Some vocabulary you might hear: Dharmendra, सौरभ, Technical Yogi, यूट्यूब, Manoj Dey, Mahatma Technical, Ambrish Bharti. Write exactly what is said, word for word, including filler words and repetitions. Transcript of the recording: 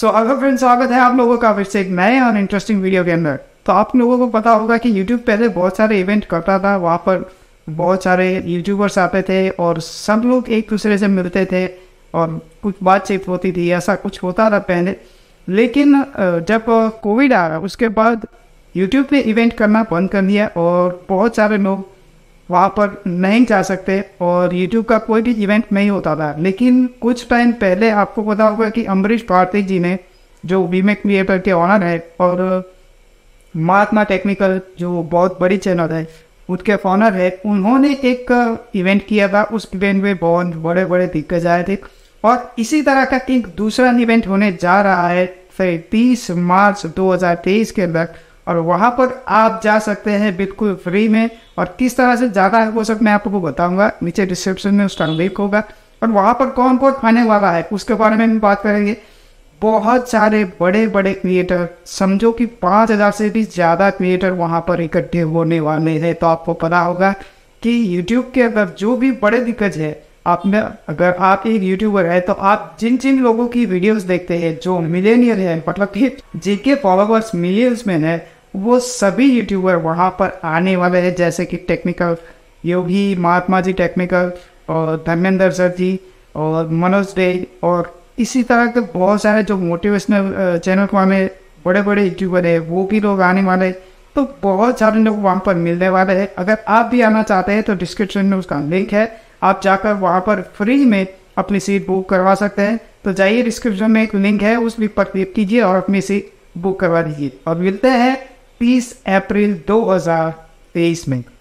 सो so, अगर friend स्वागत है आप लोगों का फिर से एक नए और इंटरेस्टिंग वीडियो के अंदर। तो आप लोगों को पता होगा कि यूट्यूब पहले बहुत सारे इवेंट करता था, वहाँ पर बहुत सारे यूट्यूबर्स आते थे और सब लोग एक दूसरे से मिलते थे और कुछ बातचीत होती थी, ऐसा कुछ होता था पहले। लेकिन जब कोविड आया उसके बाद यूट्यूब ने इवेंट करना बंद कर दिया और बहुत सारे लोग वहाँ पर नहीं जा सकते और यूट्यूब का कोई भी इवेंट नहीं होता था। लेकिन कुछ टाइम पहले आपको पता होगा कि अम्बरीश भारती जी ने, जो वीमे क्रिएटर के ऑनर है और महात्मा टेक्निकल जो बहुत बड़ी चैनल है उसके ऑनर है, उन्होंने एक इवेंट किया था। उस इवेंट में बहुत बड़े बड़े दिग्गज आए थे और इसी तरह का एक दूसरा इवेंट होने जा रहा है तीस मार्च दो हज़ार तेईस के अंदर और वहाँ पर आप जा सकते हैं बिल्कुल फ्री में। और किस तरह से ज़्यादा वो सब मैं आपको बताऊंगा, नीचे डिस्क्रिप्शन में उसका लिंक होगा। और वहाँ पर कौन कौन आने वाला है उसके बारे में भी बात करेंगे। बहुत सारे बड़े बड़े क्रिएटर, समझो कि पाँच हज़ार से भी ज़्यादा क्रिएटर वहाँ पर इकट्ठे होने वाले हैं। तो आपको पता होगा कि यूट्यूब के अंदर जो भी बड़े दिग्गज है, आप में अगर आप एक यूट्यूबर है तो आप जिन जिन लोगों की वीडियोस देखते हैं जो मिलियनियर है, मतलब कि जिनके फॉलोवर्स मिलियंस में है, वो सभी यूट्यूबर वहाँ पर आने वाले हैं। जैसे कि टेक्निकल योगी, महात्मा जी टेक्निकल और धर्मेंद्र सर जी और मनोज डे और इसी तरह के बहुत सारे जो मोटिवेशनल चैनल वाले बड़े बड़े यूट्यूबर है वो भी लोग आने वाले। तो बहुत सारे लोग वहाँ पर मिलने वाले हैं। अगर आप भी आना चाहते हैं तो डिस्क्रिप्शन में उसका लिंक है, आप जाकर वहाँ पर फ्री में अपनी सीट बुक करवा सकते हैं। तो जाइए, डिस्क्रिप्शन में एक लिंक है, उस लिंक पर क्लिक कीजिए और अपनी सीट बुक करवा दीजिए। और मिलते हैं तीस अप्रैल दो हज़ार तेईस में।